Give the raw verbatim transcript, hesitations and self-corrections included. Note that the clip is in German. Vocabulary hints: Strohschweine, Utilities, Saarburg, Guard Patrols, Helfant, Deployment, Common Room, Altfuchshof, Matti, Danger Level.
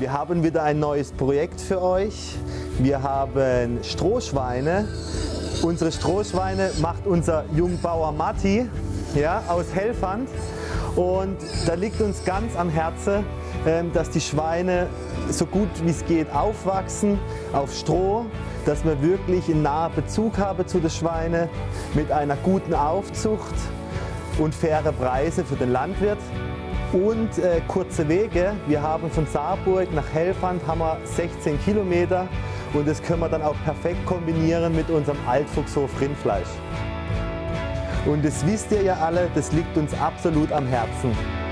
Wir haben wieder ein neues Projekt für euch. Wir haben Strohschweine. Unsere Strohschweine macht unser Jungbauer Matti, ja, aus Helfant. Und da liegt uns ganz am Herzen, dass die Schweine so gut wie es geht aufwachsen auf Stroh, dass man wirklich einen nahen Bezug habe zu den Schweinen mit einer guten Aufzucht und faire Preise für den Landwirt. Und äh, kurze Wege. Wir haben von Saarburg nach Helfant haben wir sechzehn Kilometer und das können wir dann auch perfekt kombinieren mit unserem Altfuchshof Rindfleisch. Und das wisst ihr ja alle, das liegt uns absolut am Herzen.